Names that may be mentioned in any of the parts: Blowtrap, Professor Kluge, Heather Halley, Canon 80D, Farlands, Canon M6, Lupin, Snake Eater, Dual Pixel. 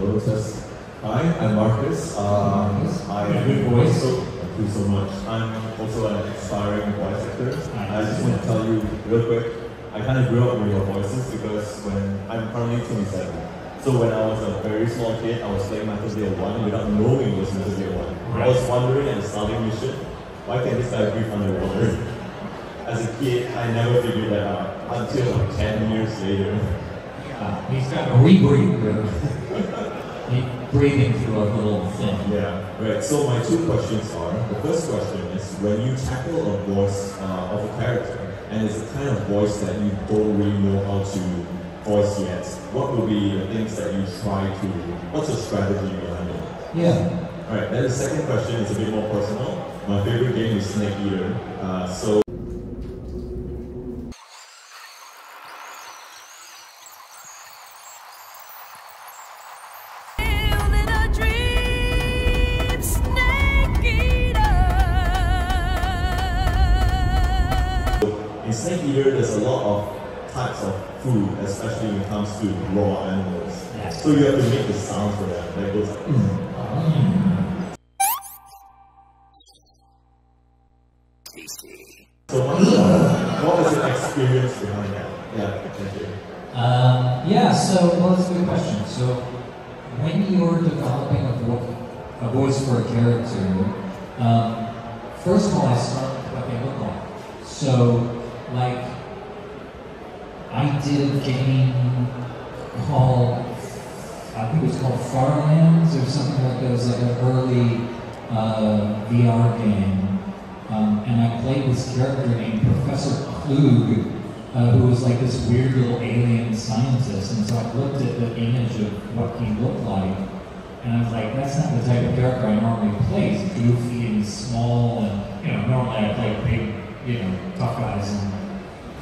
Hello, it says, hi, I'm Marcus. I have a good voice. Thank you so much. I'm also an aspiring voice actor. I just want to tell you real quick, I kind of grew up with your voices because when I'm currently 27. So when I was a very small kid, I was playing Marcus Day 1 without knowing it was Marcus Day 1. I was wondering and starting this shit, why can't this guy breathe underwater? As a kid, I never figured that out until like 10 years later. Yeah, he's got a rebreather. He's breathing through a little thing. Yeah, right. So my two questions are, the first question is, when you tackle a voice of a character, and it's a kind of voice that you don't really know how to voice yet, what would be the things that you try to do? What's your strategy behind it? Yeah. Alright, then the second question is a bit more personal. My favorite game is Snake Eater. In Snake Eater, there's a lot of types of food, especially when it comes to raw animals. Yeah. So you have to make the sound for that. Like those. So what was your experience behind that? Yeah, thank you. Well, that's a good question. So when you're developing a voice for a character, first of all, I start with what they look like. So, like, I did a game called, I think it was called Farlands or something like that. It was like an early VR game. And I played this character named Professor Kluge, who was like this weird little alien scientist. And so I looked at the image of what he looked like, and I was like, that's not the type of character I normally play. He's goofy and small, and you know, normally I play big, you know, tough guys and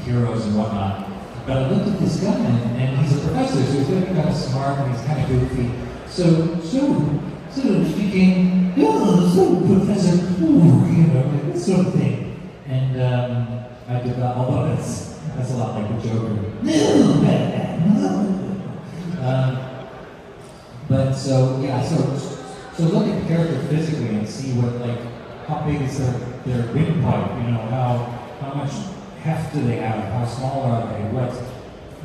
heroes and whatnot. But I looked at this guy, and he's a professor, so he's kind of smart, and he's kind of goofy. So thinking, Professor Kluge, you know, that sort of thing. And I did that, although that's a lot like a Joker. So look at the character physically and see what, like, how big is their windpipe, you know, how much heft do they have? How small are they? What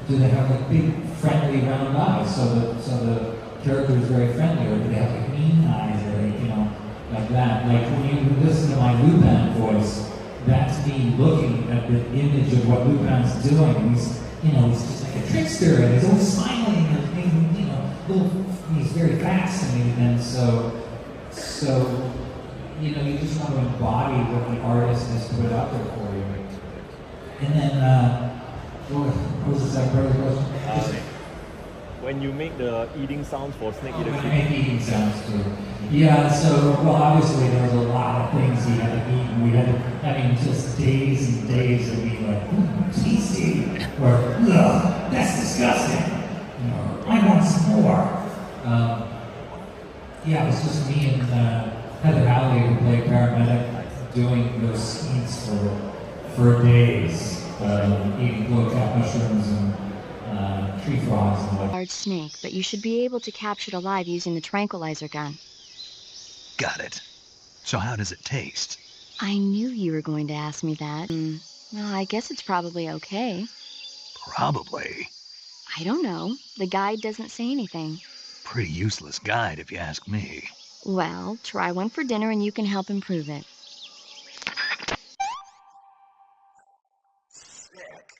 do they have? Like big, friendly, round eyes, so the character is very friendly, or do they have like mean eyes, or like, you know, like that? Like when you listen to my Lupin voice, that's me looking at the image of what Lupin's doing. He's, you know, he's just like a trickster, and he's always smiling, and you know, he's very fascinating, and so you know, you just want to embody what the artist has put out there for you. And then, what was the second question? When you make the eating sounds for Snake Eater. When I make eating sounds too. Yeah, obviously there was a lot of things we had to eat, and we had to, just days and days of being like, tasty, or, ugh, that's disgusting, or, I want some more. It was just me and Heather Halley, who played paramedic, doing those scenes for days, eating blowtrap mushrooms and tree frogs and like. Large snake, but you should be able to capture it alive using the tranquilizer gun. Got it. So how does it taste? I knew you were going to ask me that. Well, I guess it's probably okay. Probably? I don't know. The guide doesn't say anything. Pretty useless guide if you ask me. Well, try one for dinner and you can help improve it.